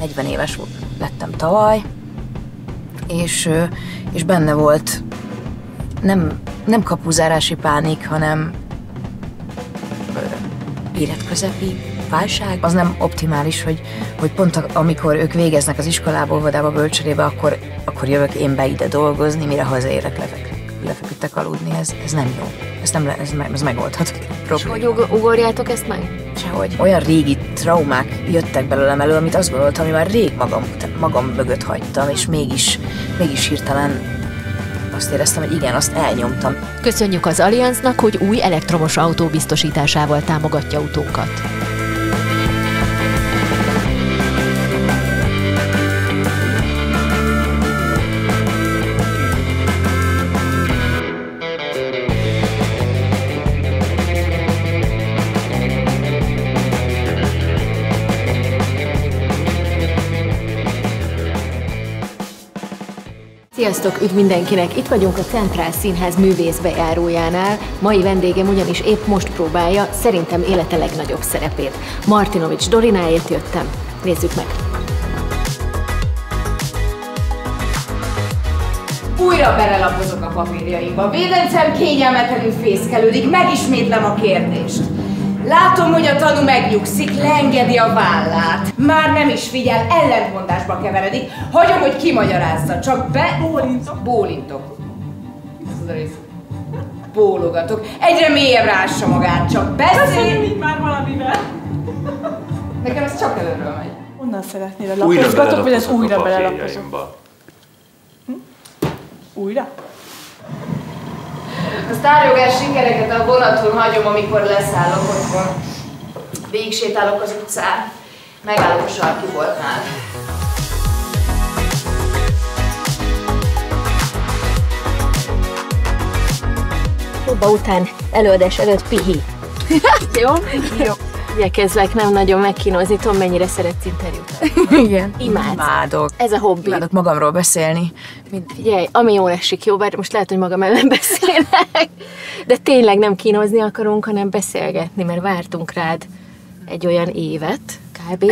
40 éves lettem tavaly, és benne volt nem kapuzárási pánik, hanem életközepi válság. Az nem optimális, hogy pont amikor ők végeznek az iskolába, óvodába, bölcsödébe, akkor jövök én be ide dolgozni, mire hazaérek, lefeküdtek aludni. Ez nem jó. Ez megoldható probléma. És hogy ugorjátok ezt meg? Sehogy. Olyan régi traumák jöttek belőlem elő, amit azt gondoltam, hogy már rég magam mögött hagytam, és mégis hirtelen azt éreztem, hogy igen, azt elnyomtam. Köszönjük az Allianznak, hogy új elektromos autó biztosításával támogatja utónkat. Sziasztok, üdv mindenkinek! Itt vagyunk a Centrál Színház művészbejárójánál. Mai vendégem ugyanis épp most próbálja szerintem élete legnagyobb szerepét. Martinovics Dorináért jöttem. Nézzük meg! Újra belelapozok a papírjaimba. Védencem kényelmetlenül fészkelődik, megismétlem a kérdést. Látom, hogy a tanú megnyugszik, leengedi a vállát. Már nem is figyel, ellentmondásba keveredik. Hagyom, hogy kimagyarázza, csak bólintok. Ez az a rész. Bólogatok. Egyre mélyebbre ássa magát, csak beszél. Köszönöm így már valamivel. Nekem ez csak előről megy. Onnan szeretnél lapozgatok, vagy ez újra belelapozok? Újra? A sztárjogás sikereket a vonaton hagyom, amikor leszállok otthon. Végigsétálok az utcán, megállok a sarkiboltnál. Próba után, előadás előtt pihi. Jó? Jó. Igyekezlek nem nagyon megkínozni, tudom, mennyire szeretsz interjút. Igen. Imádok. Ez a hobbi. Imádok magamról beszélni. Figyelj, ami jól esik, jó, bár most lehet, hogy magam ellen beszélek, de tényleg nem kínozni akarunk, hanem beszélgetni, mert vártunk rád egy olyan évet, kb.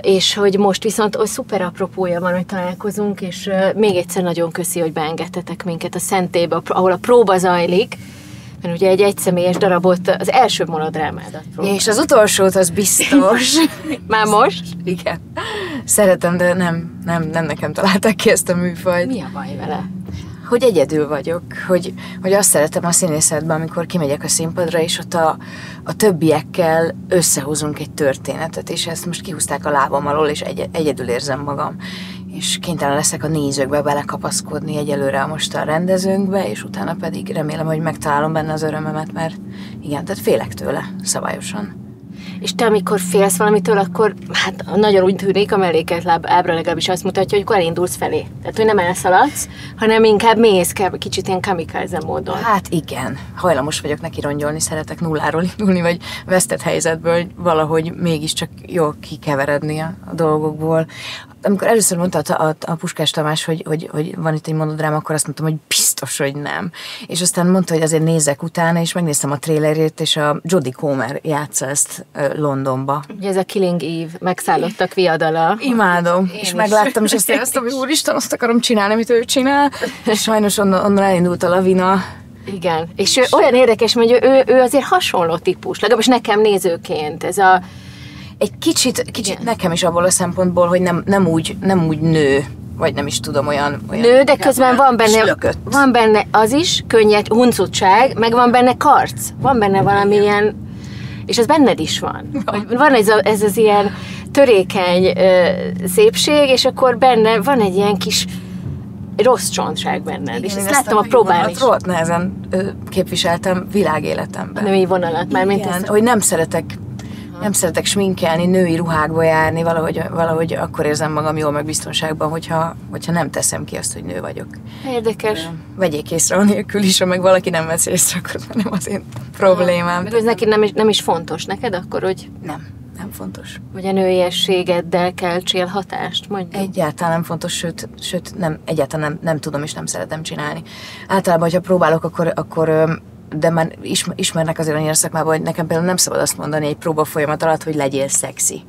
És hogy most viszont oly szuper apropója van, hogy találkozunk, és még egyszer nagyon köszi, hogy beengedtetek minket a szentélybe, ahol a próba zajlik. Mert ugye egy egyszemélyes darabot, az első monodrámádat próbáltam. És az utolsót, az biztos. Már most? Igen. Szeretem, de nem nekem találták ki ezt a műfajt. Mi a baj vele? Hogy egyedül vagyok, hogy azt szeretem a színészetben, amikor kimegyek a színpadra, és ott a többiekkel összehozunk egy történetet, és ezt most kihúzták a lábam alól, és egyedül érzem magam. És kénytelen leszek a nézőkbe belekapaszkodni egyelőre most a rendezőnkbe, és utána pedig remélem, hogy megtalálom benne az örömömet, mert igen, tehát félek tőle szabályosan. És te, amikor félsz valamitől, akkor hát nagyon úgy tűnik, a melléketláb ábra legalábbis azt mutatja, hogy akkor elindulsz felé. Tehát, hogy nem elszaladsz, hanem inkább mész, kicsit ilyen kamikáze módon. Hát igen, hajlamos vagyok neki rongyolni, szeretek nulláról indulni, vagy vesztett helyzetből valahogy mégiscsak jól kikeveredni a dolgokból. Amikor először mondta a Puskás Tamás, hogy van itt egy monodráma, akkor azt mondtam, hogy biztos, hogy nem. És aztán mondta, hogy azért nézek utána, és megnéztem a trélerét, és a Jodie Comer játsza ezt Londonba. Ugye ez a Killing Eve, megszállottak viadala. Imádom. És megláttam, és azt éreztem, hogy úristen, azt akarom csinálni, amit ő csinál. És sajnos onnan elindult a lavina. Igen. És ő olyan érdekes, hogy ő azért hasonló típus, legalábbis nekem nézőként. Ez a egy kicsit nekem is abból a szempontból, hogy nem úgy nő, vagy nem is tudom, olyan nő, de közben van benne az is, könnyed huncutság, meg van benne karc, van benne valamilyen, és ez benned is van. Van ez az ilyen törékeny szépség, és akkor benne van egy ilyen kis rossz csontság benned. Igen, és ezt láttam a próbán is. Rohadt nehezen képviseltem világéletemben. A női vonalat, mármint ezt. Hogy nem szeretek sminkelni, női ruhákba járni, valahogy akkor érzem magam jól meg biztonságban, hogyha nem teszem ki azt, hogy nő vagyok. Érdekes. Vegyék észre anélkül is, ha meg valaki nem vesz észre, akkor nem az én problémám. Ez neked nem is fontos neked akkor, hogy... Nem fontos. Vagy a nőiességeddel keltsél hatást, mondjuk? Egyáltalán nem fontos, sőt egyáltalán nem tudom és nem szeretem csinálni. Általában, hogyha próbálok, akkor de már ismernek azért annyira szakmában, hogy nekem például nem szabad azt mondani egy próba folyamat alatt, hogy legyél szexi.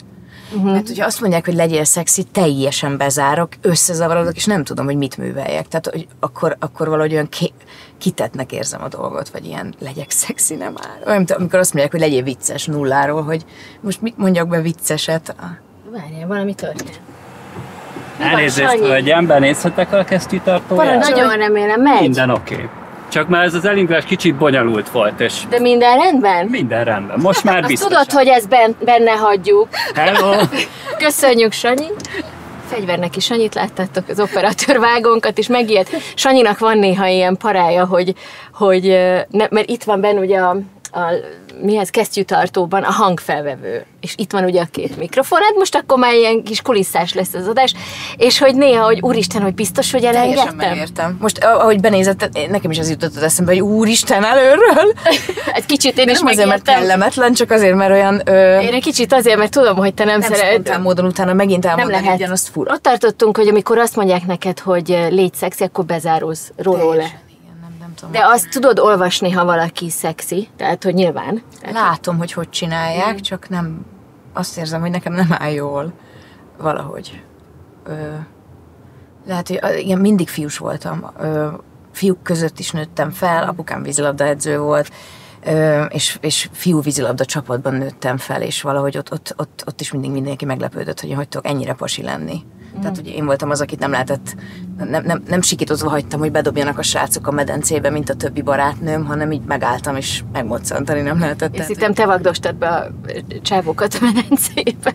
Mert ugye azt mondják, hogy legyél szexi, teljesen bezárok, összezavarodok, és nem tudom, hogy mit műveljek. Tehát hogy akkor valahogy olyan kitettnek érzem a dolgot, vagy ilyen legyek szexi, nem áll. Olyan, amikor azt mondják, hogy legyél vicces nulláról, hogy most mit mondjak be vicceset? Várjál, valami történt. Elnézést, hölgyem, benézhetek a kesztyűtartóját? Nagyon remélem, megy. Minden oké. Okay. Csak már ez az elingvás kicsit bonyolult volt, és... De minden rendben? Minden rendben. Most már biztos. Tudod, hogy ezt benne hagyjuk. Hello! Köszönjük, Sanyi! Fegyvernek is Sanyit láttátok, az operatőr vágónkat is megijedt. Sanyinak van néha ilyen parája, mert itt van benne ugye a kesztyűtartóban a hangfelvevő. És itt van ugye a két mikrofon, hát most akkor már ilyen kis kulisszás lesz az adás, és hogy néha, hogy úristen, hogy biztos, hogy elengedtem. Teljesen megértem. Most ahogy benézett, nekem is az jutott az eszembe, hogy úristen, előről. Egy kicsit én is megértem. Nem azért, mert kellemetlen, csak azért, mert olyan... Én egy kicsit azért, mert tudom, hogy te nem szereted. Nem spontán módon utána megint elmondani ugyanazt fura. Ott tartottunk, hogy amikor azt mondják neked, hogy légy szexi, akkor bezárulsz róla. De azt tudod olvasni, ha valaki szexi, tehát hogy nyilván. Látom, hogy hogy csinálják, csak nem, azt érzem, hogy nekem nem áll jól valahogy. Lehet, hogy igen, mindig fiús voltam. Fiúk között is nőttem fel, apukám vízilabdaedző volt, és fiú vízilabda csapatban nőttem fel, és valahogy ott is mindig mindenki meglepődött, hogy hogy tudok ennyire pasi lenni. Tehát ugye én voltam az, akit nem lehetett, nem sikítozva hagytam, hogy bedobjanak a srácok a medencébe, mint a többi barátnőm, hanem így megálltam, és megmoccantani nem lehetett. És hittem, te vagdostad be a csávókat a medencébe.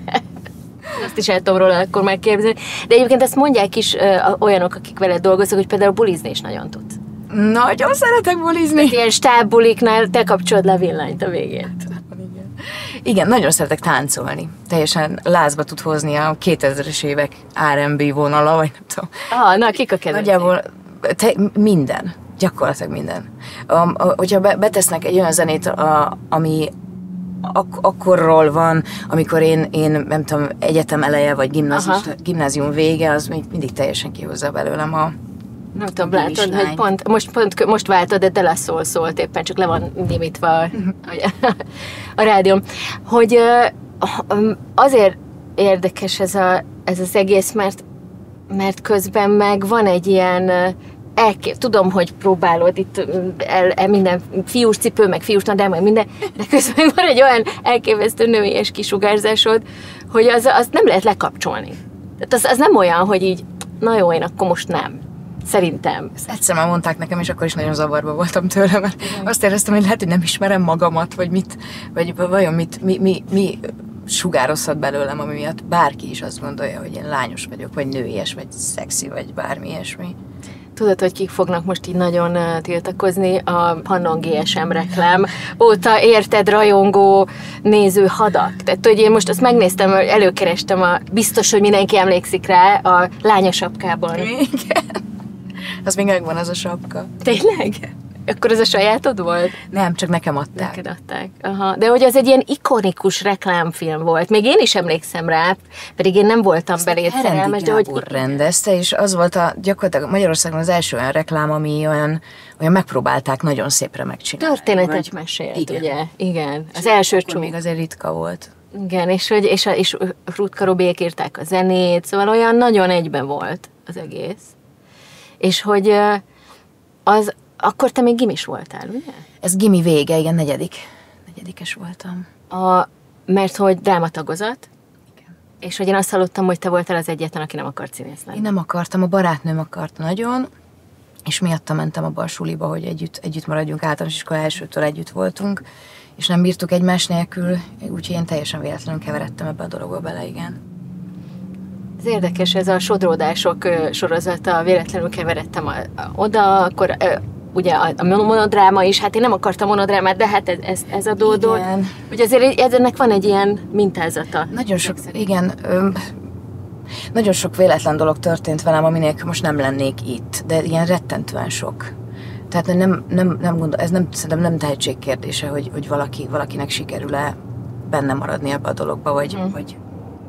Azt is el tudom róla akkor már képzelni. De egyébként ezt mondják is olyanok, akik veled dolgoznak, hogy például bulizni is nagyon tudsz. Nagyon szeretek bulizni. Tehát ilyen stábbuliknál te kapcsolod le a villanyt a végén. Igen, nagyon szeretek táncolni. Teljesen lázba tud hozni a 2000-es évek R&B vonala, vagy nem tudom. Na, kik a kedvencek? Nagyjából minden. Gyakorlatilag minden. Hogyha betesznek egy olyan zenét, ami akkorról van, amikor én nem tudom, egyetem eleje, vagy gimnázium vége, az még mindig teljesen kihozza belőlem a... Nem tudom, látod, hogy most váltod, de la szól szólt éppen, csak le van némítva a rádióm. Hogy azért érdekes ez az egész, mert közben meg van egy ilyen... Tudom, hogy próbálod itt minden fiús cipő, meg fiús nadrág, meg minden, de közben van egy olyan elképesztő nőies kisugárzásod, hogy azt nem lehet lekapcsolni. Tehát az nem olyan, hogy így, na jó, én akkor most nem. Szerintem. Egyszer már mondták nekem, és akkor is nagyon zavarba voltam tőle, mert azt éreztem, hogy lehet, hogy nem ismerem magamat, vagy vajon mi sugározhat belőlem, ami miatt bárki is azt gondolja, hogy én lányos vagyok, vagy nőies, vagy szexi, vagy bármi ilyesmi. Tudod, hogy kik fognak most így nagyon tiltakozni? A Pannon GSM reklám óta érted rajongó néző hadak. Tehát, hogy én most azt megnéztem, előkerestem, biztos, hogy mindenki emlékszik rá, a lánya sapkában. Igen. Az még megvan az a sapka. Tényleg? Akkor ez a sajátod volt? Nem, csak nekem adták. Neked adták. Aha. De hogy az egy ilyen ikonikus reklámfilm volt. Még én is emlékszem rá, pedig én nem voltam belé szerelmes. De hogy rendezte, és az volt gyakorlatilag Magyarországon az első olyan reklám, ami olyan megpróbálták nagyon szépre megcsinálni. Történetet mesélt, igen. Ugye? Igen. Az első csomag. Még azért ritka volt. Igen, és Rutka Robiék írták a zenét, szóval olyan nagyon egyben volt az egész. És hogy akkor te még gimis voltál, ugye? Ez gimi vége, igen, negyedikes voltam. Mert hogy drámatagozat, igen. És hogy én azt hallottam, hogy te voltál az egyetlen, aki nem akart színész lenni. Én nem akartam, a barátnőm akart nagyon, és miatta mentem abba a suliba, hogy együtt maradjunk, általános iskola elsőtől együtt voltunk, és nem bírtuk egymás nélkül, úgyhogy én teljesen véletlenül keveredtem ebbe a dologba bele, igen. Ez érdekes, ez a sodródások sorozata, véletlenül keveredtem oda, akkor ugye a monodráma is, hát én nem akartam monodrámát, de hát ez adódott. Ugye azért ennek van egy ilyen mintázata. Nagyon sok, igen, nagyon sok véletlen dolog történt velem, aminek most nem lennék itt, de ilyen rettentően sok. Tehát nem gondol, ez nem, szerintem nem tehetség kérdése, hogy valakinek sikerül-e benne maradni ebbe a dologba, vagy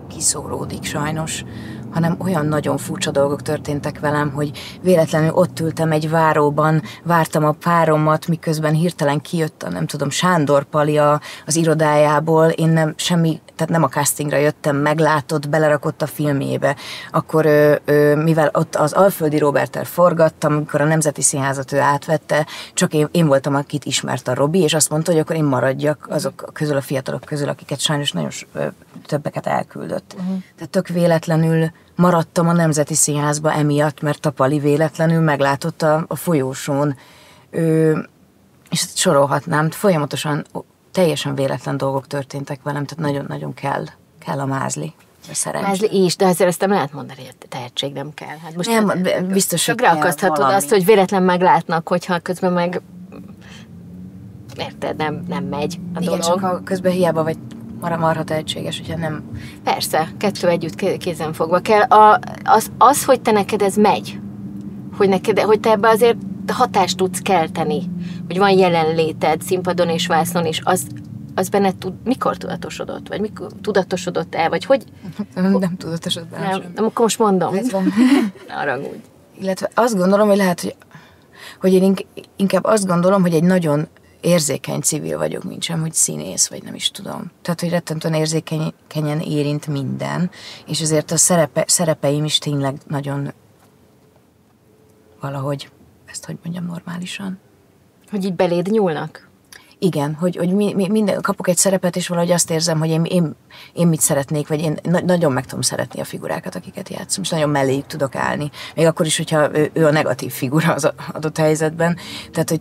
kiszóródik sajnos, hanem olyan nagyon furcsa dolgok történtek velem, hogy véletlenül ott ültem egy váróban, vártam a páromat, miközben hirtelen kijött a, nem tudom, Sándor Pali az irodájából, én nem, semmi, tehát nem a castingra jöttem, meglátott, belerakott a filmjébe. Akkor mivel ott az Alföldi Róberttel forgattam, amikor a Nemzeti Színházat ő átvette, csak én voltam, akit ismert a Robi, és azt mondta, hogy akkor én maradjak azok közül, a fiatalok közül, akiket sajnos nagyon többeket elküldött. Tehát tök véletlenül maradtam a Nemzeti Színházba emiatt, mert a Pali véletlenül meglátott a folyósón. És sorolhatnám, folyamatosan teljesen véletlen dolgok történtek velem, tehát nagyon-nagyon kell a mázli. Mázli is, de azért ezt nem lehet mondani, hogy tehetség nem kell. Hát most nem, biztos, hogy kell akaszthatod valami. Azt, hogy véletlen meglátnak, hogyha közben meg érted, nem megy a dolog. Igen, csak közben hiába vagy marha tehetséges, hogyha nem... Persze, kettő együtt kézen fogva kell. Az, hogy te neked ez megy, hogy te ebbe azért hatást tudsz kelteni, hogy van jelenléted színpadon és vásznon, és az benne mikor tudatosodott? Vagy mikor tudatosodott el? Vagy hogy... Nem tudatosodott el. Nem, akkor most mondom. Ne haragudj. Illetve azt gondolom, hogy lehet, hogy én inkább azt gondolom, hogy egy nagyon érzékeny civil vagyok, mint sem, hogy színész, vagy nem is tudom. Tehát, hogy rettentően érzékenyen érint minden, és ezért a szerepeim is tényleg nagyon valahogy, ezt hogy mondjam, normálisan. Hogy így beléd nyúlnak? Igen, hogy minden, kapok egy szerepet, és valahogy azt érzem, hogy én mit szeretnék, vagy én nagyon meg tudom szeretni a figurákat, akiket játszom, és nagyon melléjük tudok állni. Még akkor is, hogyha ő a negatív figura az adott helyzetben, tehát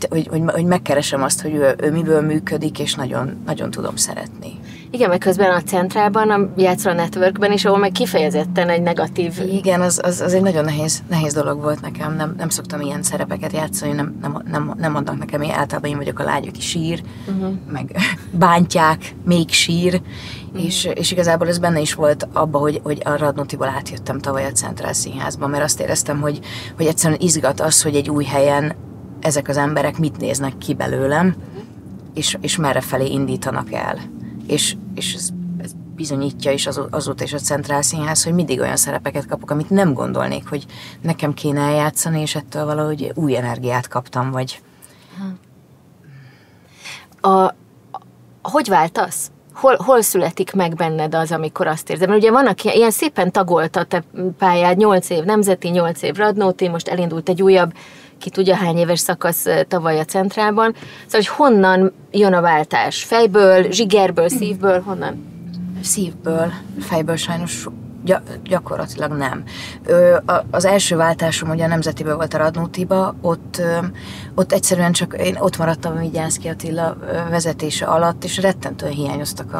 hogy megkeresem azt, hogy ő miből működik, és nagyon, nagyon tudom szeretni. Igen, meg közben a Centrálban, játszol a Networkben is, ahol meg kifejezetten egy negatív... Igen, az egy nagyon nehéz dolog volt nekem, nem szoktam ilyen szerepeket játszani, nem adnak nekem, én általában én vagyok a lágy, aki sír, meg bántják, még sír, és igazából ez benne is volt abban, hogy a Radnótiból átjöttem tavaly a Centrál Színházba, mert azt éreztem, hogy egyszerűen izgat az, hogy egy új helyen ezek az emberek mit néznek ki belőlem, és merre felé indítanak el. És ez bizonyítja is azóta is a Centrál Színház, hogy mindig olyan szerepeket kapok, amit nem gondolnék, hogy nekem kéne eljátszani, és ettől valahogy új energiát kaptam, vagy... Hogy váltasz? Hol születik meg benned az, amikor azt érzed? Mert ugye vannak ilyen szépen tagolt a te pályád, 8 év Nemzeti, 8 év Radnóti, most elindult egy újabb, ki tudja hány éves szakasz tavaly a Centrálban. Szóval, hogy honnan jön a váltás? Fejből, zsigerből, szívből, honnan? Szívből, fejből sajnos gyakorlatilag nem. Az első váltásom ugye a Nemzetiből volt a Radnótiba, ott egyszerűen csak én ott maradtam a Janszki Attila vezetése alatt, és rettentően hiányoztak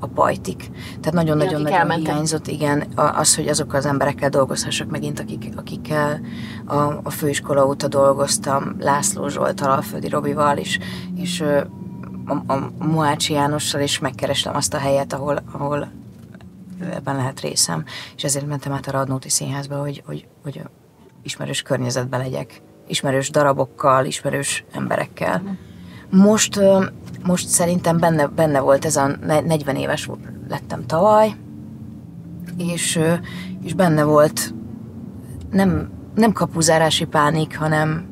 a pajtik. Tehát nagyon-nagyon hiányzott, igen, az, hogy azokkal az emberekkel dolgozhassak megint, akikkel a főiskola óta dolgoztam, László Zsolttal, Alföldi Robival is, és a Mohácsi Jánossal, és megkerestem azt a helyet, ahol ebben lehet részem, és ezért mentem át a Radnóti Színházba, hogy ismerős környezetben legyek, ismerős darabokkal, ismerős emberekkel. Most szerintem benne volt ez a 40 éves lettem tavaly, és benne volt nem kapuzárási pánik, hanem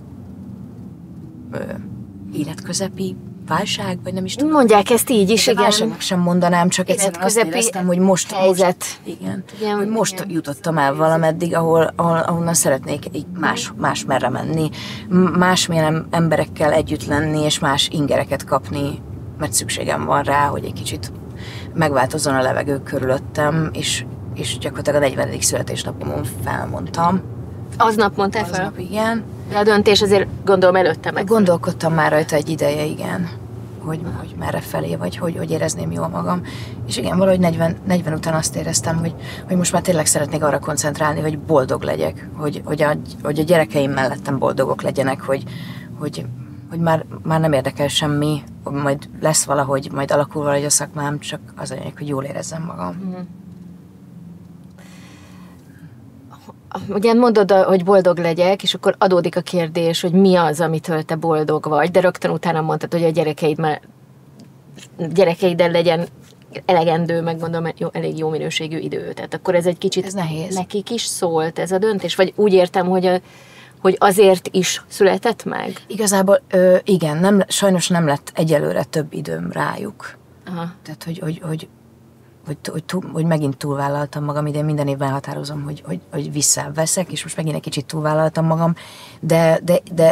életközepi válság, vagy nem is tudom. Mondják ezt így is, igen. Válságnak sem mondanám, csak egyszerűen azt éreztem, hogy most jutottam el valameddig, ahonnan szeretnék így más merre menni, másmilyen emberekkel együtt lenni, és más ingereket kapni, mert szükségem van rá, hogy egy kicsit megváltozzon a levegő körülöttem, és gyakorlatilag a 40. születésnapomon felmondtam. Aznap mondtál fel? Aznap, igen. De a döntés azért gondolom előtte meg. Gondolkodtam már rajta egy ideje, igen, hogy merre felé, vagy hogy érezném jól magam. És igen, valahogy 40 után azt éreztem, hogy most már tényleg szeretnék arra koncentrálni, hogy boldog legyek, hogy a gyerekeim mellettem boldogok legyenek, hogy már nem érdekel semmi, majd lesz valahogy, majd alakul valahogy a szakmám, csak az a lényeg, hogy jól érezzem magam. Ugye mondod, hogy boldog legyek, és akkor adódik a kérdés, hogy mi az, amitől te boldog vagy, de rögtön utána mondtad, hogy a gyerekeiddel legyen elegendő, megmondom, elég jó minőségű idő. Tehát akkor ez egy kicsit ez nehéz. Nekik is szólt ez a döntés? Vagy úgy értem, hogy, hogy azért is született meg? Igazából igen, sajnos nem lett egyelőre több időm rájuk. Aha. Tehát, hogy megint túlvállaltam magam, idén minden évben határozom, hogy visszaveszek, és most megint egy kicsit túlvállaltam magam, de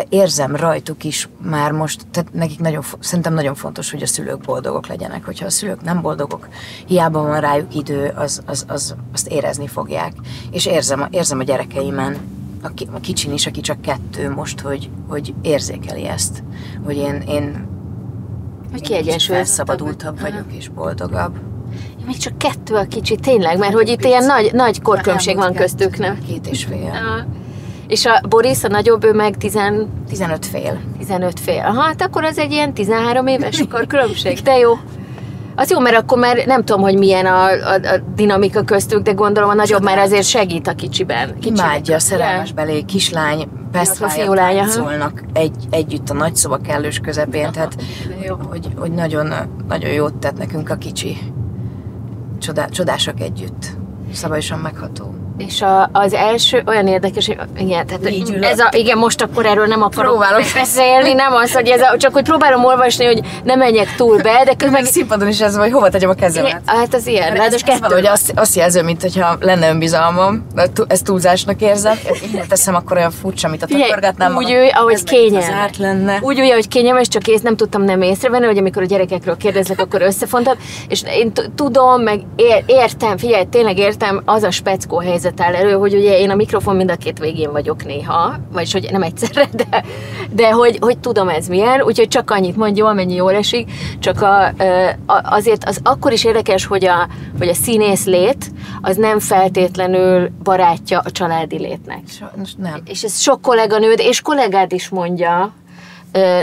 érzem rajtuk is már most, tehát nekik szerintem nagyon fontos, hogy a szülők boldogok legyenek. Hogyha a szülők nem boldogok, hiába van rájuk idő, azt érezni fogják. És érzem a gyerekeimen, a kicsin is, aki csak 2 most, hogy érzékeli ezt, hogy én kicsit felszabadultabb vagyok, és boldogabb. Még csak 2 a kicsi, tényleg, mert hogy itt ilyen nagy korkülönbség van köztük, nem? 2,5. És a Boris, a nagyobb, ő meg 15 fél. 15 fél. Aha, hát akkor az egy ilyen 13 éves korkülönbség, de jó. Az jó, mert akkor már nem tudom, hogy milyen a dinamika köztük, de gondolom a nagyobb már azért segít a kicsiben. Imádja, szerelmes belé, kislány, pesztráját szólnak együtt a nagyszoba kellős közepén, tehát hogy nagyon, nagyon jót tett nekünk a kicsi. Csodások együtt. Szabályosan megható. És az első olyan érdekes, hogy igen, tehát igen, most akkor erről nem akarok beszélni, nem az, hogy csak hogy próbálom olvasni, hogy ne menjek túl be, de közben... Színpadon is ez, hogy hova tegyem a kezemet. Hát az ilyen. Ez valahogy azt jelző, mintha lenne önbizalmam, ezt túlzásnak érzek, én teszem akkor olyan furcsa, amit a takargatnám. Úgy ülj, ahogy kényelmes. Úgy ülj, ahogy kényelmes, csak én nem tudtam nem észrevenni, hogy amikor a gyerekekről kérdezlek, akkor összefontam, és én tudom, meg értem, figyelj, tényleg értem, az a speckó helyzet áll elő, hogy ugye én a mikrofon mind a 2 végén vagyok néha, vagyis hogy nem egyszerre, de hogy tudom ez milyen, úgyhogy csak annyit mondja, amennyi jól esik, csak azért az akkor is érdekes, hogy a színész lét az nem feltétlenül barátja a családi létnek. Nem. És ez sok kolléganőd és kollégád is mondja,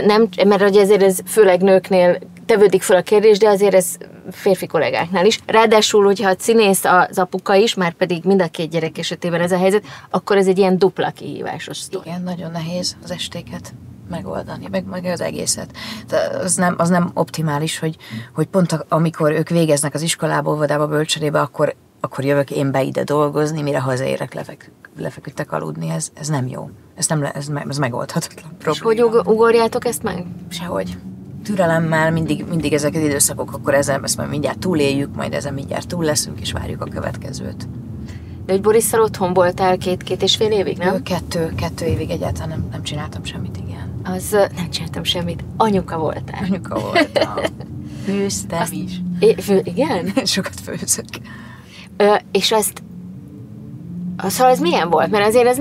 nem, mert hogy ezért ez főleg nőknél tevődik fel a kérdés, de azért ez férfi kollégáknál is. Ráadásul, hogyha a színész az apuka is, már pedig mind a 2 gyerek esetében ez a helyzet, akkor ez egy ilyen dupla kihívásos sztori. Igen, nagyon nehéz az estéket megoldani, meg az egészet. Az nem optimális, hogy pont amikor ők végeznek az iskolába, óvodába, bölcsödébe, akkor jövök én be ide dolgozni, mire hazaérek, lefeküdtek aludni, ez nem jó. Ez megoldhatatlan probléma. És hogy ugorjátok ezt meg? Sehogy. Türelemmel mindig ezek az időszakok, akkor ezt majd mindjárt túléljük, majd ezen mindjárt túl leszünk, és várjuk a következőt. De hogy Borisszal otthon voltál 2,5 évig, nem? 2 évig egyáltalán nem csináltam semmit, igen. Nem csináltam semmit. Anyuka voltál. Anyuka voltam. Főztem is. Igen? Sokat főzök. És ez milyen volt? Mert azért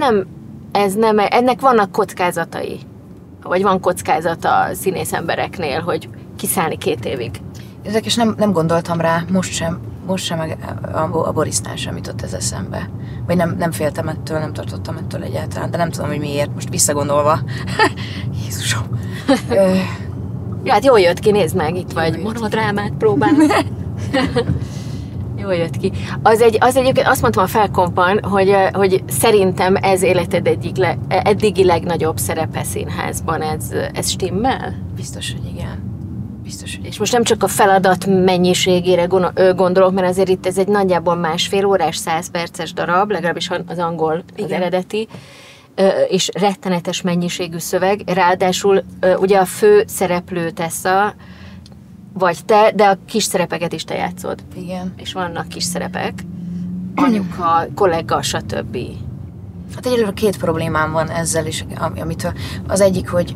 ennek vannak kockázatai. Vagy van kockázata a színész embereknél, hogy kiszállni 2 évig? Érdekes, nem gondoltam rá, most sem a Borisnál sem jutott ez eszembe. Vagy nem féltem ettől, nem tartottam ettől egyáltalán, de nem tudom, hogy miért, most visszagondolva. Jézusom! Ja, hát jól jött ki, nézd meg, itt vagy, monodrámát próbálsz. Jól jött ki. Egyébként azt mondtam a felkompan, hogy szerintem ez életed eddigi legnagyobb szerepe színházban. Ez stimmel? Biztos, hogy igen. Biztos, hogy. És most nem csak a feladat mennyiségére gondolok, mert azért itt ez egy nagyjából másfél órás, 100 perces darab, legalábbis az angol, az eredeti, és rettenetes mennyiségű szöveg. Ráadásul ugye a fő szereplő Tessa, vagy te, de a kis szerepeket is te játszod. Igen. És vannak kis szerepek. Anyuka, kollega, stb. Hát egyelőre 2 problémám van ezzel is, amit az egyik, hogy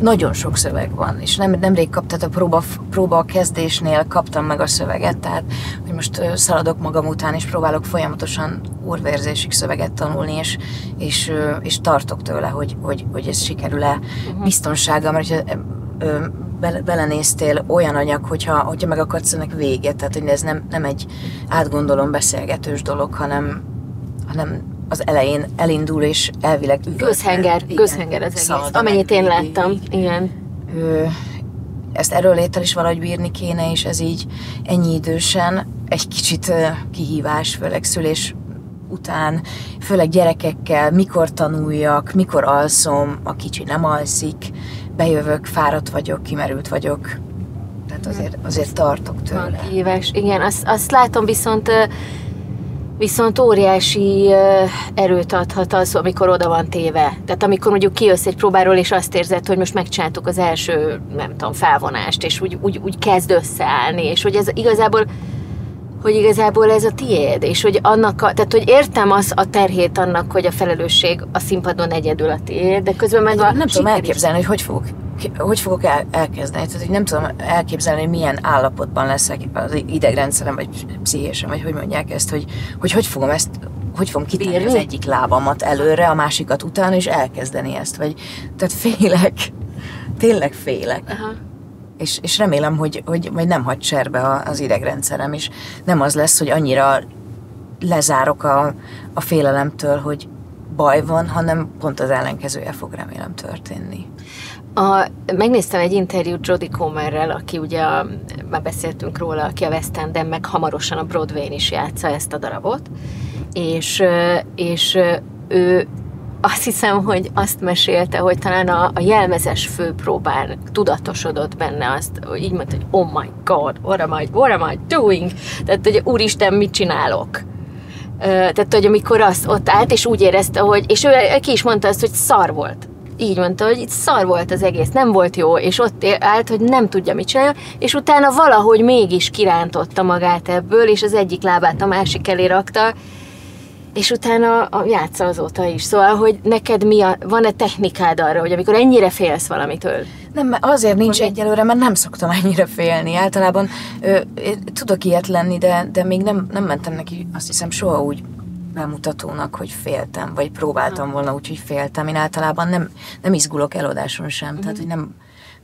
nagyon sok szöveg van, és nemrég kaptad a próba kezdésnél, kaptam meg a szöveget, tehát hogy most szaladok magam után, és próbálok folyamatosan úrvérzésig szöveget tanulni, és tartok tőle, hogy ez sikerül-e biztonsággal, mert belenéztél olyan anyag, hogyha meg akadsz ennek véget, tehát hogy ez nem egy átgondolom beszélgetős dolog, hanem az elején elindul, és elvileg közhenger az egész, amennyit én láttam. Igen. Ezt erőléttel is valahogy bírni kéne, és ez így ennyi idősen egy kicsit kihívás, főleg szülés után, főleg gyerekekkel, mikor tanuljak, mikor alszom, a kicsi nem alszik, bejövök, fáradt vagyok, kimerült vagyok. Tehát tehát azért tartok tőle. 6 éves, igen, azt látom, viszont óriási erőt adhat az, amikor oda van téve. Tehát amikor mondjuk kijössz egy próbáról, és azt érzed, hogy most megcsináltuk az első, nem tudom, felvonást, és úgy kezd összeállni, és hogy ez igazából, ez a tiéd, és hogy annak tehát hogy értem az a terhét annak, hogy a felelősség a színpadon egyedül a tiéd, de közben meg a... Nem tudom elképzelni, hogy hogy fogok elkezdeni, tehát nem tudom elképzelni, hogy milyen állapotban leszek az idegrendszerem, vagy pszichésen, vagy hogy mondják ezt, hogy fogom kitenni az egyik lábamat előre, a másikat utána, és elkezdeni ezt, vagy tehát tényleg félek. Aha. És remélem, hogy majd nem hagy cserbe az idegrendszerem, és nem az lesz, hogy annyira lezárok a félelemtől, hogy baj van, hanem pont az ellenkezője fog remélem történni. Megnéztem egy interjút Jodie Comerrel, aki ugye, már beszéltünk róla, aki a West Enden, meg hamarosan a Broadwayn is játsza ezt a darabot, és ő azt hiszem, hogy azt mesélte, hogy talán a jelmezes főpróbán tudatosodott benne azt, hogy így mondta, hogy oh my god, what am I doing? Tehát, hogy úristen, mit csinálok? Tehát, hogy amikor azt ott állt, és úgy érezte, hogy, és ő ki is mondta azt, hogy szar volt. Így mondta, hogy itt szar volt az egész, nem volt jó, és ott állt, hogy nem tudja, mit csinálja, és utána valahogy mégis kirántotta magát ebből, és az egyik lábát a másik elé rakta, és utána játsza azóta is. Szóval, hogy neked van-e technikád arra, hogy amikor ennyire félsz valamitől? Nem, azért nincs egyelőre, mert nem szoktam ennyire félni. Általában tudok ilyet lenni, de még nem mentem neki, azt hiszem, soha úgy bemutatónak, hogy féltem, vagy próbáltam volna úgy, hogy féltem. Én általában nem izgulok előadáson sem, tehát hogy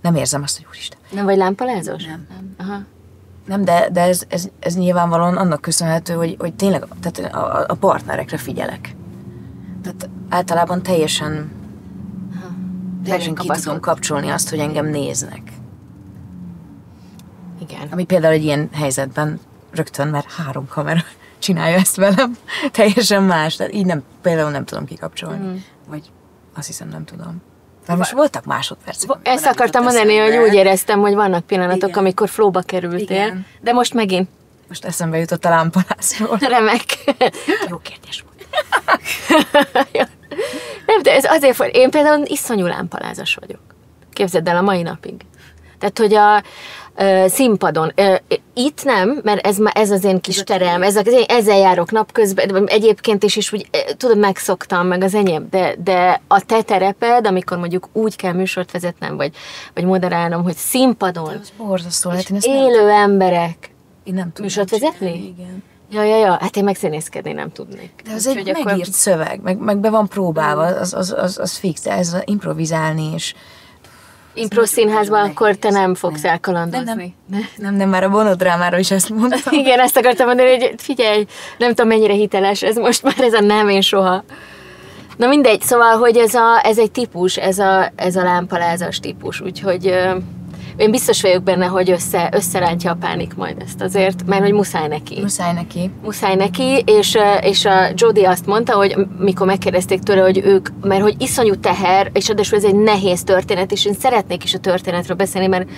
nem érzem azt, hogy úristen. Nem vagy lámpalázós? Nem. Aha. Nem, de ez nyilvánvalóan annak köszönhető, hogy tényleg tehát a partnerekre figyelek. Tehát általában teljesen ki tudom kapcsolni azt, hogy engem néznek. Igen. Ami például egy ilyen helyzetben rögtön, mert 3 kamera csinálja ezt velem, teljesen más. Tehát így például nem tudom kikapcsolni. Vagy azt hiszem nem tudom. De most voltak másodpercek. Ezt akartam mondani, hogy úgy éreztem, hogy vannak pillanatok, igen, amikor flóba kerültél, igen, de most megint. Most eszembe jutott a lámpalászról. Remek. Jó kérdés volt. Nem, de ez azért, hogy én például iszonyú lámpalázas vagyok. Képzeld el, a mai napig. Tehát, hogy a színpadon. Itt nem, mert ez az én kis terem, ezzel járok napközben, egyébként is úgy, tudod, megszoktam, meg az enyém, de a te tereped, amikor mondjuk úgy kell műsort vezetnem, vagy moderálnom, hogy színpadon élő emberek műsort vezetni? Igen. Ja, hát én megszínészkedni nem tudnék. De az egy megírt szöveg, meg be van próbálva, az fix, de ez improvizálni is. Impro-színházban akkor te nem fogsz elkalandozni. Nem, már a monodrámáról is ezt mondtam. Igen, ezt akartam mondani, hogy figyelj, nem tudom, mennyire hiteles ez most már, ez a nem én soha. Na mindegy, szóval, hogy ez egy típus, ez a lámpalázas típus, úgyhogy én biztos vagyok benne, hogy összerántja a pánik majd ezt azért, mert hogy muszáj neki. Muszáj neki, és a Jodie azt mondta, hogy mikor megkérdezték tőle, hogy ők, mert hogy iszonyú teher, és adásul ez egy nehéz történet, és én szeretnék is a történetről beszélni, mert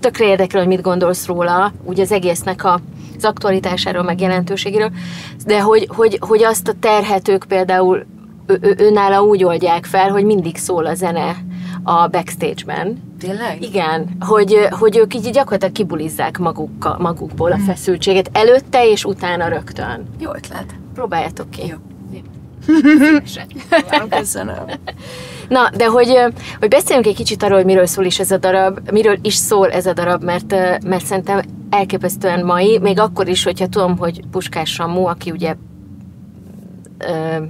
tökre érdekel, hogy mit gondolsz róla, úgy az egésznek az aktualitásáról, meg jelentőségéről, de hogy azt a terhet ők például őnála úgy oldják fel, hogy mindig szól a zene a backstage-ben. Tényleg? Igen, hogy ők így gyakorlatilag kibulizzák magukból a feszültséget előtte és utána rögtön. Jó ötlet. Próbáljátok ki. Jó. Köszönöm. Na, de hogy beszéljünk egy kicsit arról, hogy miről is szól ez a darab, mert szerintem elképesztően mai, még akkor is, hogyha tudom, hogy Puskás Samu, aki ugye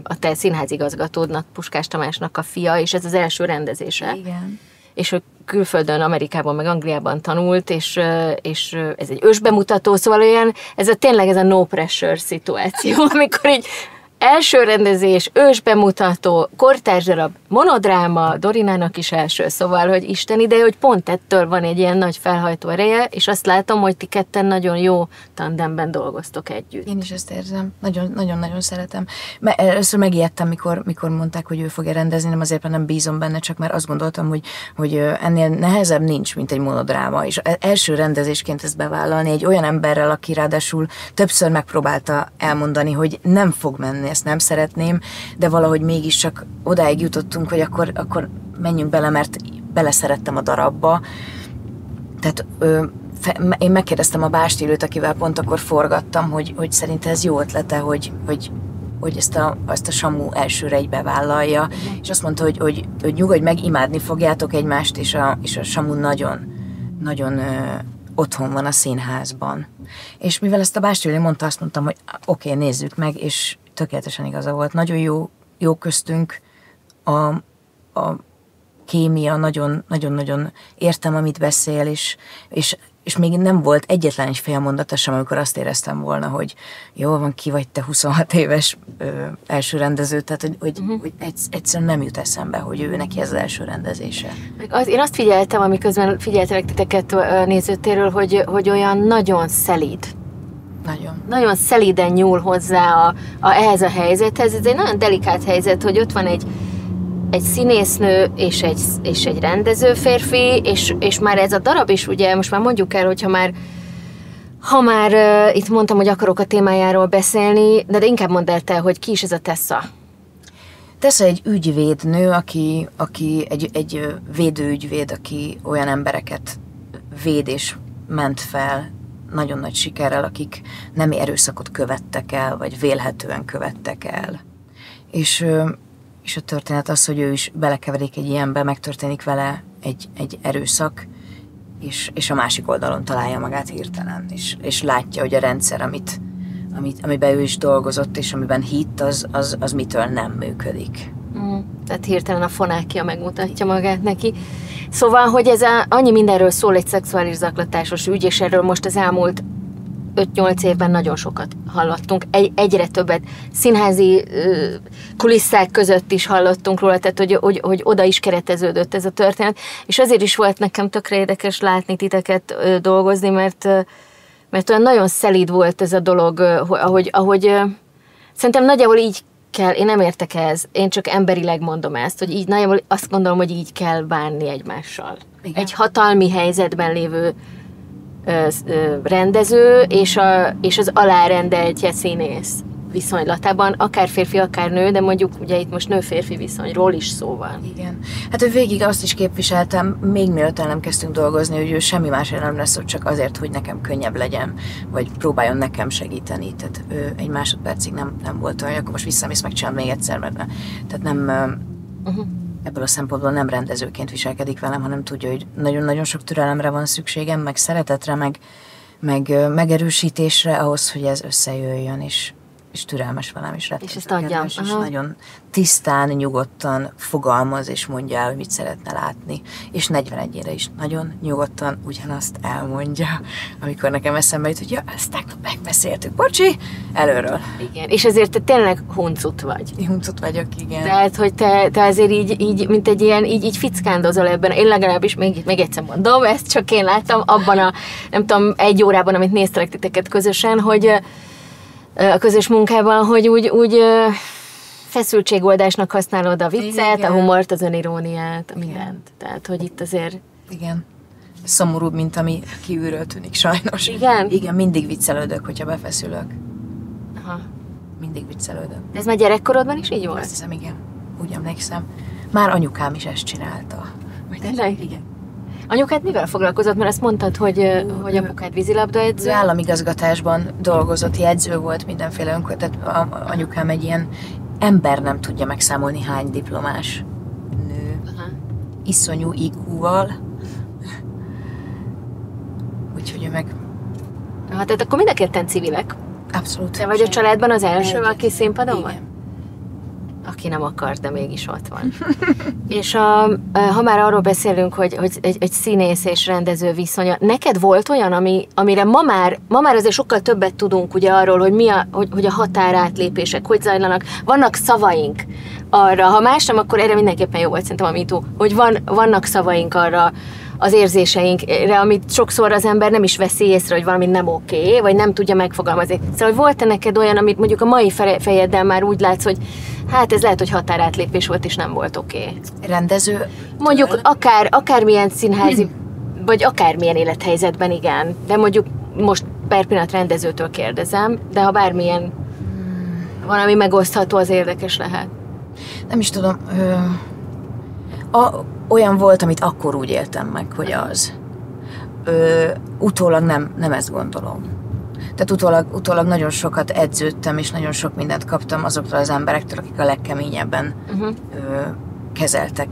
a te színházigazgatódnak, Puskás Tamásnak a fia, és ez az első rendezése. Igen. És ő külföldön, Amerikában, meg Angliában tanult, és ez egy ősbemutató, szóval olyan, ez tényleg ez a no pressure szituáció, amikor így első rendezés, ősbemutató, kortárs darab, monodráma, Dorinának is első, szóval, hogy Isten ideje, hogy pont ettől van egy ilyen nagy felhajtó ereje, és azt látom, hogy ti ketten nagyon jó tandemben dolgoztok együtt. Én is ezt érzem, nagyon-nagyon szeretem. Először megijedtem, mikor mondták, hogy ő fogja rendezni, nem azért, mert nem bízom benne, csak mert azt gondoltam, hogy ennél nehezebb nincs, mint egy monodráma, és első rendezésként ezt bevállalni egy olyan emberrel, aki ráadásul többször megpróbálta elmondani, hogy nem fog menni, ezt nem szeretném, de valahogy mégiscsak odáig jutottunk, hogy akkor menjünk bele, mert beleszerettem a darabba. Tehát én megkérdeztem a Bástillőt, akivel pont akkor forgattam, hogy szerint ez jó ötlete, hogy ezt a Samu elsőre így bevállalja, és azt mondta, hogy nyugodj meg, imádni fogjátok egymást, és a Samu nagyon otthon van a színházban. És mivel ezt a Bástillő mondta, azt mondtam, hogy oké, nézzük meg, és tökéletesen igaza volt. Nagyon jó köztünk a kémia, nagyon-nagyon értem, amit beszél, és még nem volt egyetlen egy félmondata sem, amikor azt éreztem volna, hogy jól van, ki vagy te 26 éves első rendező, tehát hogy egyszerűen nem jut eszembe, hogy ő neki ez az első rendezése. Én azt figyeltem, amiközben figyeltelek titeket a nézőtéről, hogy olyan nagyon szelíd. Nagyon szelíden nyúl hozzá ehhez a helyzethez. Ez egy nagyon delikát helyzet, hogy ott van egy színésznő és egy rendező férfi, és már ez a darab is, ugye, most már mondjuk el, hogyha már itt mondtam, hogy akarok a témájáról beszélni, de inkább mondd el te, hogy ki is ez a Tessa. Tessa egy ügyvédnő, aki egy védőügyvéd, aki olyan embereket véd és ment fel nagyon nagy sikerrel, akik nemi erőszakot követtek el, vagy vélhetően követtek el. És a történet az, hogy ő is belekeverik egy ilyenbe, megtörténik vele egy erőszak, és a másik oldalon találja magát hirtelen, és látja, hogy a rendszer, amiben ő is dolgozott, és amiben hitt, az mitől nem működik. Tehát hirtelen a fonákja megmutatja magát neki. Szóval, hogy ez annyi mindenről szól egy szexuális zaklatásos ügy, és erről most az elmúlt 5-8 évben nagyon sokat hallottunk, egyre többet színházi kulisszák között is hallottunk róla, tehát hogy oda is kereteződött ez a történet, és azért is volt nekem tökre érdekes látni titeket dolgozni, mert olyan nagyon szelíd volt ez a dolog, ahogy szerintem nagyjából így kell, én nem értek ehhez, én csak emberileg mondom ezt, hogy így nagyjából azt gondolom, hogy így kell bánni egymással. Igen. Egy hatalmi helyzetben lévő rendező és az alárendeltje színész viszonylatában, akár férfi, akár nő, de mondjuk ugye itt most nő-férfi viszonyról is szó van. Igen. Hát ő végig azt is képviseltem, még mielőtt el nem kezdtünk dolgozni, hogy ő semmi másra nem lesz, csak azért, hogy nekem könnyebb legyen, vagy próbáljon nekem segíteni. Tehát ő egy másodpercig nem volt olyan, akkor most visszamész, megcsinálom még egyszer, mert tehát nem... Ebből a szempontból nem rendezőként viselkedik velem, hanem tudja, hogy nagyon-nagyon sok türelemre van szükségem, meg szeretetre, meg megerősítésre ahhoz, hogy ez összejöjjön, és türelmes velem is lett. És ezt adjam. És nagyon tisztán, nyugodtan fogalmaz, és mondja el, hogy mit szeretne látni. És 41 éve is nagyon nyugodtan ugyanazt elmondja, amikor nekem eszembe jut, hogy ja, ezt megbeszéltük, bocsi, előről. Igen, és ezért te tényleg huncut vagy. Én huncut vagyok, igen. Tehát, hogy te azért így mint egy ilyen, így fickándozol ebben. Én legalábbis még egyszer mondom, ezt csak én láttam abban a, nem tudom, egy órában, amit néztelek titeket közösen, hogy a közös munkában, hogy úgy feszültségoldásnak használod a viccet, igen, a humort, az öniróniát, mindent. Tehát, hogy itt azért... Igen. Szomorúbb, mint ami kívülről tűnik, sajnos. Igen? Igen, mindig viccelődök, hogyha befeszülök. Aha. Mindig viccelődök. De ez már gyerekkorodban is így volt? Azt hiszem, igen. Úgy emlékszem. Már anyukám is ezt csinálta. Tényleg? Igen. Anyukád mivel foglalkozott? Mert azt mondtad, hogy apukád vízilabdaedző. Ő államigazgatásban dolgozott, jegyző volt mindenféle önkormányzat. Anyukám egy ilyen ember nem tudja megszámolni hány diplomás nő. Aha. Iszonyú IQ-val. Úgyhogy ő meg... Hát akkor mind a ketten civilek. Abszolút. Te vagy a családban az első, aki színpadon van? aki nem akar, de mégis ott van. És ha már arról beszélünk, hogy egy színész és rendező viszonya, neked volt olyan, amire ma már azért sokkal többet tudunk ugye arról, hogy hogy a határátlépések hogy zajlanak, vannak szavaink arra, ha más nem, akkor erre mindenképpen jó volt szerintem a MeToo, hogy vannak szavaink arra, az érzéseinkre, amit sokszor az ember nem is veszi észre, hogy valami nem oké, vagy nem tudja megfogalmazni. Szóval, hogy volt-e neked olyan, amit mondjuk a mai fejeddel már úgy látsz, hogy hát ez lehet, hogy határátlépés volt, és nem volt oké? Rendező? Mondjuk akármilyen színházi, vagy akármilyen élethelyzetben, igen. De mondjuk most per pillanat rendezőtől kérdezem, de ha bármilyen valami megosztható, az érdekes lehet. Nem is tudom. Olyan volt, amit akkor úgy éltem meg, hogy az. Utólag nem ezt gondolom. Tehát utólag nagyon sokat edződtem, és nagyon sok mindent kaptam azoktól az emberektől, akik a legkeményebben kezeltek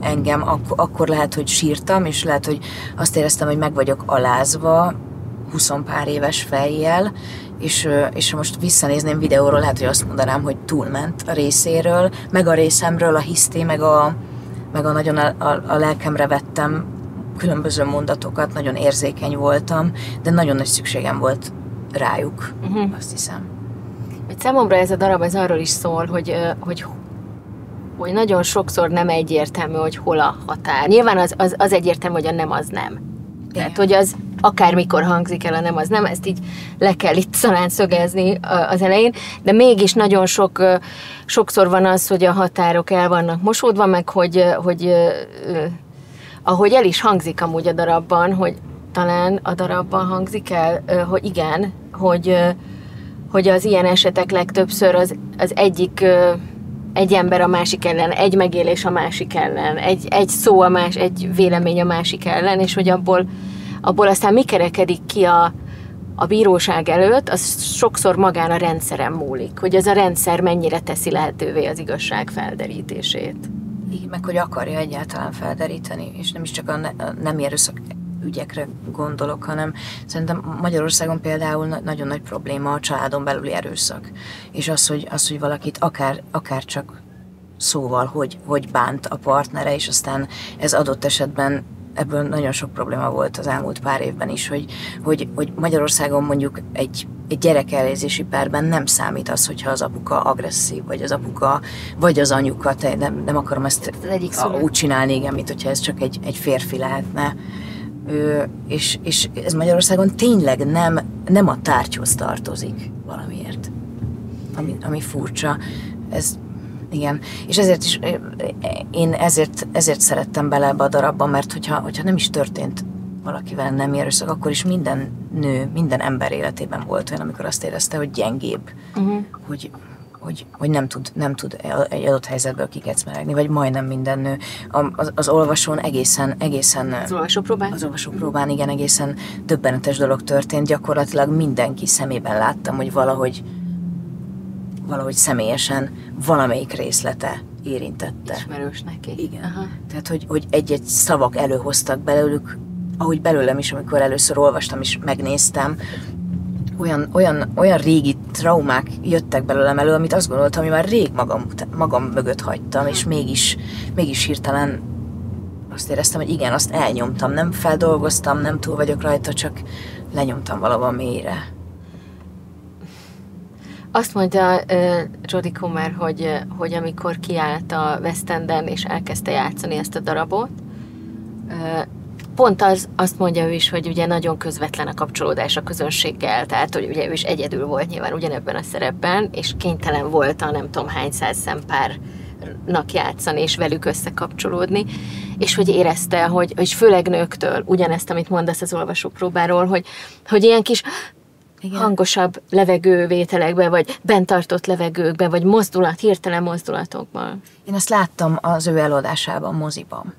engem. Akkor lehet, hogy sírtam, és lehet, hogy azt éreztem, hogy meg vagyok alázva, 20 pár éves fejjel, és most visszanézném videóról, lehet, hogy azt mondanám, hogy túlment a részéről, meg a részemről, a hiszti, meg a nagyon a lelkemre vettem különböző mondatokat, nagyon érzékeny voltam, de nagyon nagy szükségem volt rájuk, azt hiszem. Számomra ez a darab ez arról is szól, hogy nagyon sokszor nem egyértelmű, hogy hol a határ. Nyilván az egyértelmű, hogy a nem az nem. Tehát, hogy az akármikor hangzik el, a nem az nem, ezt így le kell itt szalán szögezni az elején, de mégis nagyon sokszor van az, hogy a határok el vannak mosódva, meg hogy ahogy el is hangzik amúgy a darabban, hogy talán a darabban hangzik el, hogy igen, hogy az ilyen esetek legtöbbször az egyik, egy ember a másik ellen, egy megélés a másik ellen, egy szó a másik, egy vélemény a másik ellen, és hogy abból aztán mi kerekedik ki a bíróság előtt, az sokszor magán a rendszeren múlik, hogy ez a rendszer mennyire teszi lehetővé az igazság felderítését. Így meg, hogy akarja egyáltalán felderíteni, és nem is csak a nem erőszak ügyekre gondolok, hanem szerintem Magyarországon például nagyon nagy probléma a családon belüli erőszak, és az, hogy valakit akár csak szóval, hogy bánt a partnere, és aztán ez adott esetben ebből nagyon sok probléma volt az elmúlt pár évben is, hogy Magyarországon mondjuk egy gyerekelnézési párban nem számít az, hogyha az apuka agresszív, vagy az apuka, vagy az anyuka, nem akarom ezt úgy csinálni, igen, mint hogyha ez csak egy férfi lehetne. És ez Magyarországon tényleg nem a tárgyhoz tartozik valamiért, ami furcsa. Ez, igen, és ezért szerettem bele ebbe a darabba, mert hogyha nem is történt valakivel nem erőszak, akkor is minden nő, minden ember életében volt olyan, amikor azt érezte, hogy gyengébb, hogy nem tud egy adott helyzetből kikecmelegni, vagy majdnem minden nő. Az olvasón egészen... Az olvasópróbán? Az olvasópróbán, igen, egészen döbbenetes dolog történt. Gyakorlatilag mindenki szemében láttam, hogy valahogy személyesen valamelyik részlete érintette. Ismerős neki. Igen. Aha. Tehát, hogy egy-egy szavak előhoztak belőlük, ahogy belőlem is, amikor először olvastam és megnéztem, olyan régi traumák jöttek belőlem elő, amit azt gondoltam, hogy már rég magam mögött hagytam, és mégis hirtelen azt éreztem, hogy igen, azt elnyomtam, nem feldolgoztam, nem túl vagyok rajta, csak lenyomtam valahova mélyre. Azt mondja Jodie Comer, hogy amikor kiállt a West Enden és elkezdte játszani ezt a darabot, pont azt mondja ő is, hogy ugye nagyon közvetlen a kapcsolódás a közönséggel, tehát hogy ugye ő is egyedül volt nyilván ugyanebben a szerepben, és kénytelen volt a nem tudom hány száz szempárnak játszani, és velük összekapcsolódni, és hogy érezte, és főleg nőktől ugyanezt, amit mondasz az olvasópróbáról, hogy ilyen kis... Igen. Hangosabb levegővételekbe, vagy bentartott levegőkbe, vagy hirtelen mozdulatokban. Én azt láttam az ő előadásában, moziban.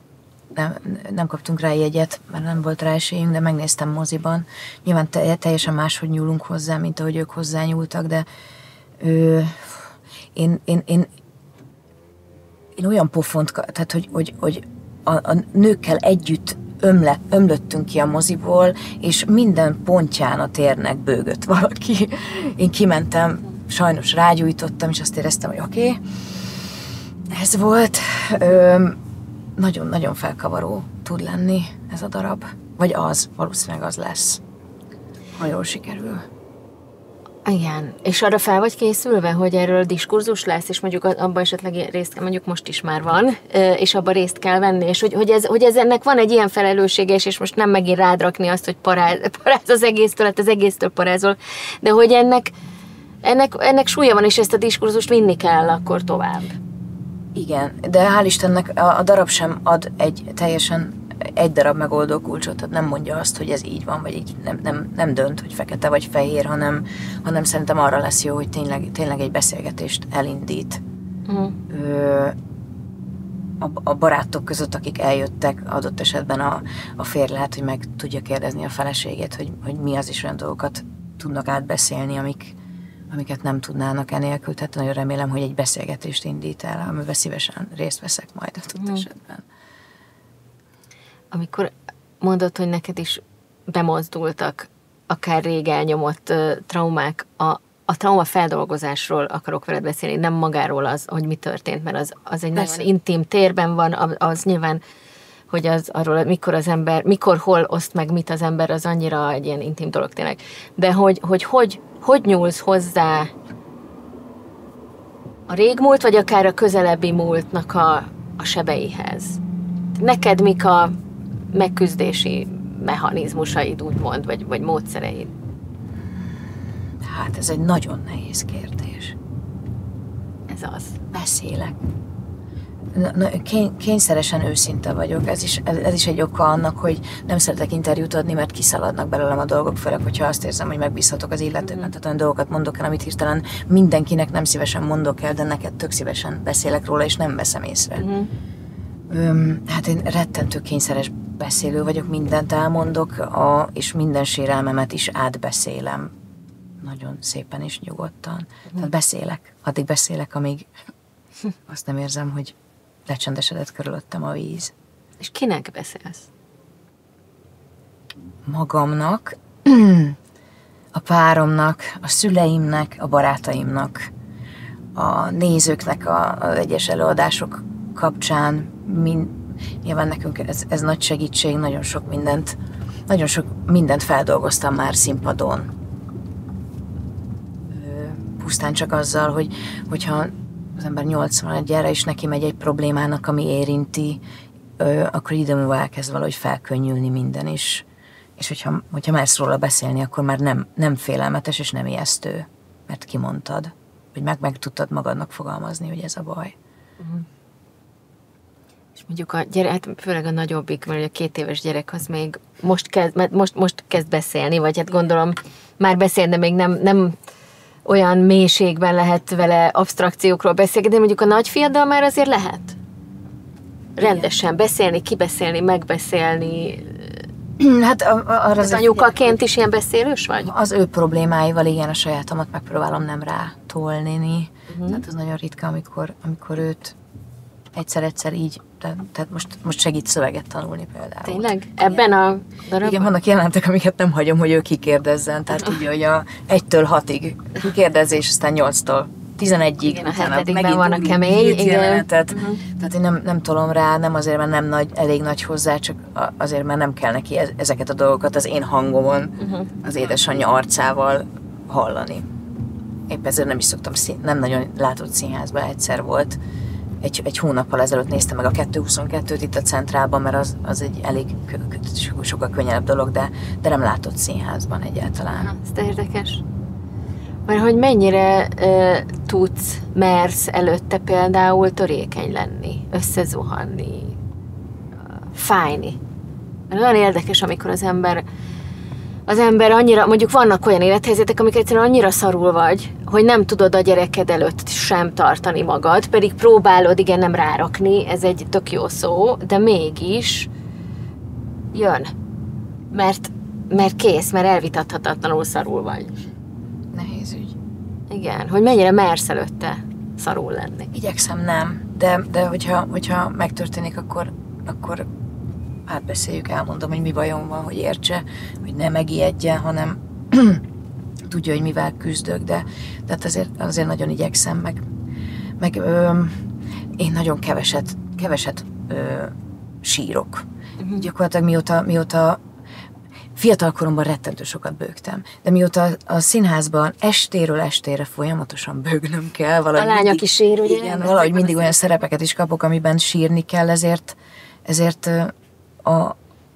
Nem kaptunk rá jegyet, mert nem volt rá esélyünk, de megnéztem moziban. Nyilván teljesen máshogy nyúlunk hozzá, mint ahogy ők hozzányúltak, de én olyan pofont, tehát hogy a nőkkel együtt ömlöttünk ki a moziból, és minden pontján a térnek bőgött valaki. Én kimentem sajnos rágyújtottam, és azt éreztem, hogy oké, ez volt. Nagyon-nagyon felkavaró tud lenni ez a darab. Vagy az, valószínűleg az lesz, ha jól sikerül. Igen. És arra fel vagy készülve, hogy erről diskurzus lesz, és mondjuk abban esetleg részt, mondjuk most is már van, és abban részt kell venni, és hogy ez ennek van egy ilyen felelőssége, és most nem megint rád rakni azt, hogy paráz az egésztől, hát az egésztől parázol, de hogy ennek súlya van, és ezt a diskurzust vinni kell akkor tovább. Igen, de hál' Istennek a darab sem ad egy darab megoldó kulcsot, tehát nem mondja azt, hogy ez így van, vagy így nem dönt, hogy fekete vagy fehér, hanem szerintem arra lesz jó, hogy tényleg egy beszélgetést elindít. A barátok között, akik eljöttek, adott esetben a férj lehet, hogy meg tudja kérdezni a feleségét, hogy mi az, is olyan dolgokat tudnak átbeszélni, amiket nem tudnának enélkül. Tehát nagyon remélem, hogy egy beszélgetést indít el, amiben szívesen részt veszek majd adott esetben. Amikor mondod, hogy neked is bemozdultak akár rég elnyomott traumák, a traumafeldolgozásról akarok veled beszélni, nem magáról az, hogy mi történt, mert az egy nagyon intim térben van, az nyilván, hogy az arról, mikor az ember, mikor, hol oszt meg mit az ember, az annyira egy ilyen intim dolog tényleg. De hogy nyúlsz hozzá a régmúlt, vagy akár a közelebbi múltnak a sebeihez? Neked mik a megküzdési mechanizmusaid, úgymond, vagy módszereid? Hát ez egy nagyon nehéz kérdés. Ez az. Beszélek. Kényszeresen őszinte vagyok. Ez is egy oka annak, hogy nem szeretek interjút adni, mert kiszaladnak belőlem a dolgok, főleg, hogyha azt érzem, hogy megbízhatok az illetőben. Tehát olyan dolgokat mondok el, amit hirtelen mindenkinek nem szívesen mondok el, de neked tök szívesen beszélek róla, és nem veszem észre. Hát én rettentő kényszeres beszélő vagyok, mindent elmondok, és minden sérelmemet is átbeszélem. Nagyon szépen és nyugodtan. Tehát beszélek. Addig beszélek, amíg azt nem érzem, hogy lecsendesedett körülöttem a víz. És kinek beszélsz? Magamnak, a páromnak, a szüleimnek, a barátaimnak, a nézőknek az egyes előadások kapcsán. Nyilván nekünk ez nagy segítség, nagyon sok mindent feldolgoztam már színpadon. Pusztán csak azzal, hogyha az ember 81-re is neki megy egy problémának, ami érinti, akkor időmúlva elkezd valahogy felkönnyülni minden is. És hogyha mersz róla beszélni, akkor már nem félelmetes és nem ijesztő, mert kimondtad, hogy meg tudtad magadnak fogalmazni, hogy ez a baj. És mondjuk hát főleg a nagyobbik, mert a 2 éves gyerek az még most kezd beszélni, vagy hát gondolom már beszél, de még nem olyan mélységben lehet vele absztrakciókról beszélni, de mondjuk a nagyfiaddal már azért lehet. Rendesen beszélni, kibeszélni, megbeszélni. Hát arra az anyukaként is ilyen beszélős vagy? Az ő problémáival, igen, a sajátomat megpróbálom nem rátolni. Tehát az nagyon ritka, amikor őt egyszer-egyszer így, tehát most segít szöveget tanulni például. Tényleg? Ebben a darabban? Igen, vannak jelentek, amiket nem hagyom, hogy ő kikérdezzen. Tehát ugye, hogy 1-től 6-ig kikérdezés, aztán 8-tól 11-ig. A 7-ben van a kemény. Tehát én nem tolom rá, nem azért, mert nem elég nagy hozzá, csak azért, mert nem kell neki ezeket a dolgokat az én hangomon, az édesanyja arcával hallani. Épp ezért nem is szoktam, nem nagyon látott színházban, egyszer volt. Egy hónappal ezelőtt néztem meg a 222-t itt a Centrálban, mert az egy elég sokkal könnyebb dolog, de nem látott színházban egyáltalán. Ez érdekes. Mert hogy mennyire mersz előtte például törékeny lenni, összezuhanni, fájni. Mert olyan érdekes, amikor az ember annyira, mondjuk vannak olyan élethelyzetek, amikor egyszerűen annyira szarul vagy, hogy nem tudod a gyereked előtt sem tartani magad, pedig próbálod, igen, nem rárakni, ez egy tök jó szó, de mégis jön. Mert kész, mert elvitathatatlanul szarul vagy. Nehéz ügy. Igen, hogy mennyire mersz előtte szarul lenni. Igyekszem nem, de hogyha megtörténik, akkor átbeszéljük, elmondom, hogy mi bajom van, hogy értse, hogy ne megijedjen, hanem tudja, hogy mivel küzdök, de azért nagyon igyekszem, meg én nagyon keveset sírok. Gyakorlatilag mióta fiatalkoromban rettentő sokat bőgtem, de mióta a színházban estéről estére folyamatosan bőgnöm kell. A lányok is sír, ugye? Igen, valahogy mindig olyan szerepeket is kapok, amiben sírni kell, ezért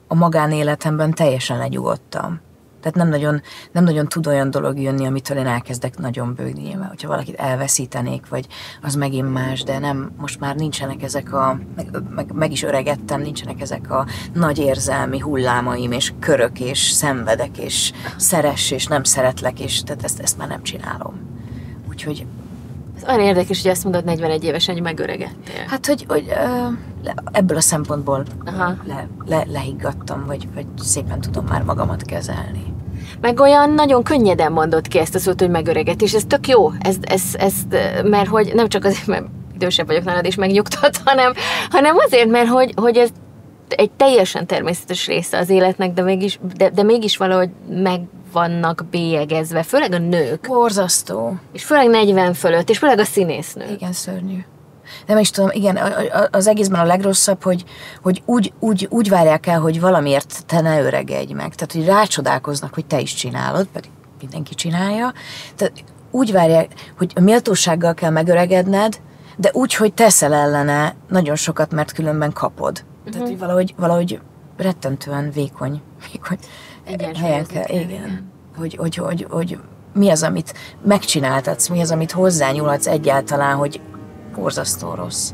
a magánéletemben teljesen legyugodtam. Tehát nem nagyon tud olyan dolog jönni, amitől én elkezdek nagyon bőgni. Nyilván, hogyha valakit elveszítenék, vagy az megint más, de nem, most már nincsenek ezek a, meg is öregettem, nincsenek ezek a nagy érzelmi hullámaim, és körök, és szenvedek, és szeress, és nem szeretlek, és tehát ezt már nem csinálom. Úgyhogy... Ez olyan érdekes, hogy azt mondod, 41 évesen, hogy megöregettél. Hát, hogy ebből a szempontból lehiggadtam, vagy szépen tudom már magamat kezelni. Meg olyan nagyon könnyeden mondod ki ezt a szót, hogy megöregetés, ez tök jó, mert hogy nem csak azért, mert idősebb vagyok nálad és megnyugtat, hanem azért, mert hogy ez egy teljesen természetes része az életnek, de mégis valahogy meg vannak bélyegezve, főleg a nők. Borzasztó. És főleg 40 fölött, és főleg a színésznők. Igen, szörnyű. Nem is tudom, igen, az egészben a legrosszabb, hogy úgy várják el, hogy valamiért te ne öregedj meg. Tehát, hogy rácsodálkoznak, hogy te is csinálod, pedig mindenki csinálja. Tehát úgy várják, hogy a méltósággal kell megöregedned, de úgy, hogy teszel ellene nagyon sokat, mert különben kapod. Tehát, hogy valahogy rettentően vékony helyen kell, igen. Hogy mi az, amit megcsináltatsz, mi az, amit hozzányúlhatsz egyáltalán, hogy borzasztó rossz.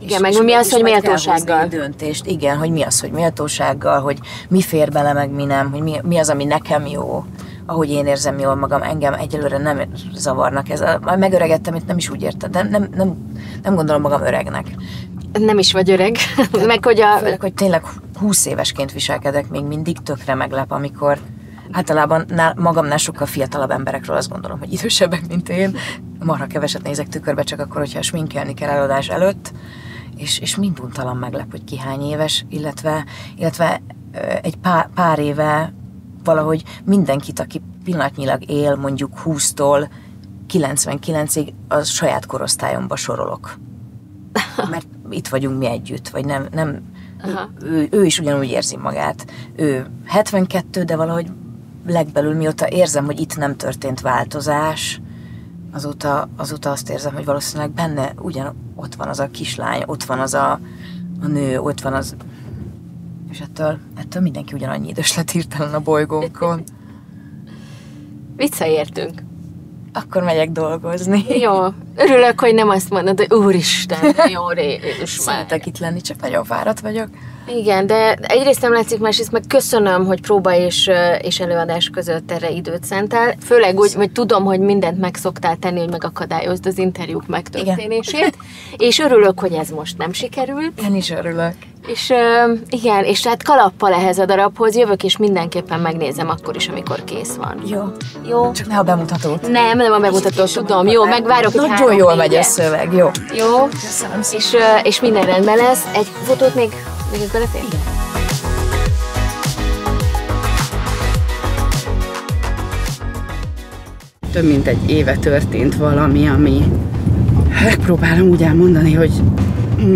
Igen, és mi az, hogy méltósággal. Döntést, igen, hogy mi az, hogy méltósággal, hogy mi fér bele, meg mi nem, hogy mi az, ami nekem jó, ahogy én érzem jól magam, engem egyelőre nem zavarnak. Megöregettem, itt nem is úgy érted, de nem gondolom magam öregnek. Nem is vagy öreg. Meg hogy főleg, hogy tényleg 20 évesként viselkedek, még mindig tökre meglep, amikor általában magamnál sokkal fiatalabb emberekről azt gondolom, hogy idősebbek, mint én. Marha keveset nézek tükörbe, csak akkor, hogyha sminkelni kell előadás előtt, és minduntalan meglep, hogy ki hány éves, illetve egy pár éve valahogy mindenkit, aki pillanatnyilag él mondjuk 20-tól 99-ig, a saját korosztályomba sorolok. Mert itt vagyunk mi együtt, vagy nem ő is ugyanúgy érzi magát. Ő 72, de valahogy legbelül mióta érzem, hogy itt nem történt változás, azóta azt érzem, hogy valószínűleg benne ott van az a kislány, ott van az a nő, ott van az... És ettől mindenki ugyanannyi idős lett hirtelen a bolygónkon. Visszaértünk. Akkor megyek dolgozni. Jó. Örülök, hogy nem azt mondod, hogy úristen, jó rész már. Szeretek itt lenni, csak nagyon fáradt vagyok. Igen, de egyrészt nem látszik, másrészt meg köszönöm, hogy próba és előadás között erre időt szentál. Főleg úgy, hogy tudom, hogy mindent meg szoktál tenni, hogy megakadályozd az interjúk megtörténését. És örülök, hogy ez most nem sikerült. Én is örülök. És igen, és hát kalappal ehhez a darabhoz jövök, és mindenképpen megnézem akkor is, amikor kész van. Jó. Csak ne a bemutatót. Nem a bemutatót, tudom. Jó, megvárok. Nagyon jól megy a szöveg, jó. Jó, és minden rendben lesz. Egy fotót még ez belefér? Igen. Több mint egy éve történt valami, ami... Megpróbálom úgy elmondani, hogy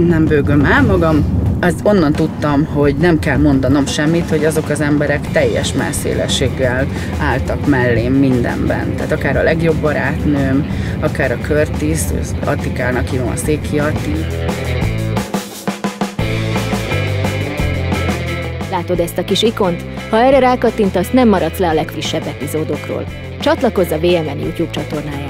nem bőgöm el magam. Azt onnan tudtam, hogy nem kell mondanom semmit, hogy azok az emberek teljes messzélességgel álltak mellém mindenben. Tehát akár a legjobb barátnőm, akár a Curtis, az Attikának hívom, a Széki Ati. Látod ezt a kis ikont? Ha erre rákattintasz, nem maradsz le a legfrissebb epizódokról. Csatlakozz a WMN YouTube csatornájára.